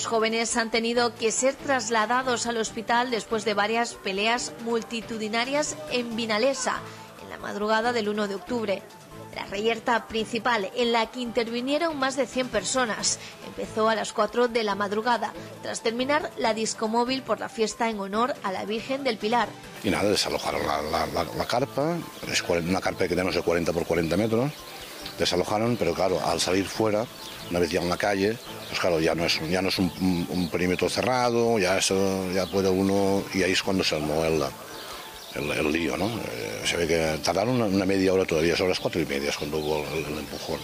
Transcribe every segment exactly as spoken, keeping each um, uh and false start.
Los jóvenes han tenido que ser trasladados al hospital después de varias peleas multitudinarias en Vinalesa, en la madrugada del uno de octubre. La reyerta principal, en la que intervinieron más de cien personas, empezó a las cuatro de la madrugada, tras terminar la discomóvil por la fiesta en honor a la Virgen del Pilar. Y nada, desalojaron la, la, la, la carpa, una carpa que tenemos de cuarenta por cuarenta metros, desalojaron, pero claro, al salir fuera, una vez ya en la calle, pues claro, ya no es, ya no es un, un, un perímetro cerrado, ya, eso, ya puede uno, y ahí es cuando se armó el... El, el lío, ¿no? Eh, se ve que tardaron una, una media hora todavía, son las cuatro y media cuando hubo el, el empujón.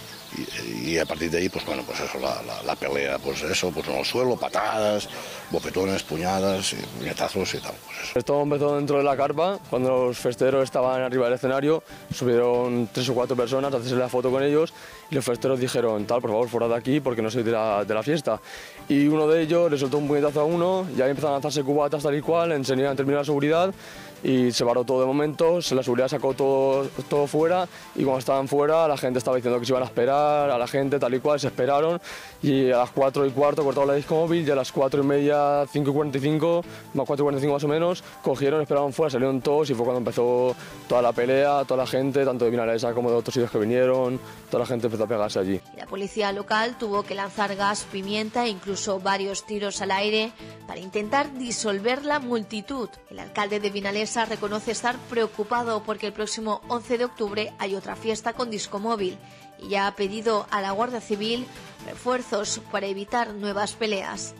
Y, y a partir de ahí, pues bueno, pues eso, la, la, la pelea, pues eso, pues en el suelo, patadas, bofetones, puñadas, y puñetazos y tal. Pues esto empezó dentro de la carpa, cuando los festeros estaban arriba del escenario, subieron tres o cuatro personas a hacerse la foto con ellos, y los festeros dijeron, tal, por favor, fuera de aquí, porque no soy de la, de la fiesta. Y uno de ellos le soltó un puñetazo a uno, y ahí empezaron a lanzarse cubatas tal y cual, enseñaron, terminó la seguridad, y se paró todo de momento, la seguridad sacó todo, todo fuera, y cuando estaban fuera la gente estaba diciendo que se iban a esperar a la gente tal y cual, se esperaron y a las cuatro y cuarto cortaron la discomóvil y a las cuatro y media, cinco y cuarenta y cinco, más cuatro y cuarenta y cinco más o menos, cogieron, esperaron fuera, salieron todos y fue cuando empezó toda la pelea, toda la gente, tanto de Vinalesa como de otros sitios que vinieron, toda la gente empezó a pegarse allí. La policía local tuvo que lanzar gas, pimienta e incluso varios tiros al aire para intentar disolver la multitud. El alcalde de Vinalesa reconoce estar preocupado porque el próximo once de octubre hay otra fiesta con discomóvil y ya ha pedido a la Guardia Civil refuerzos para evitar nuevas peleas.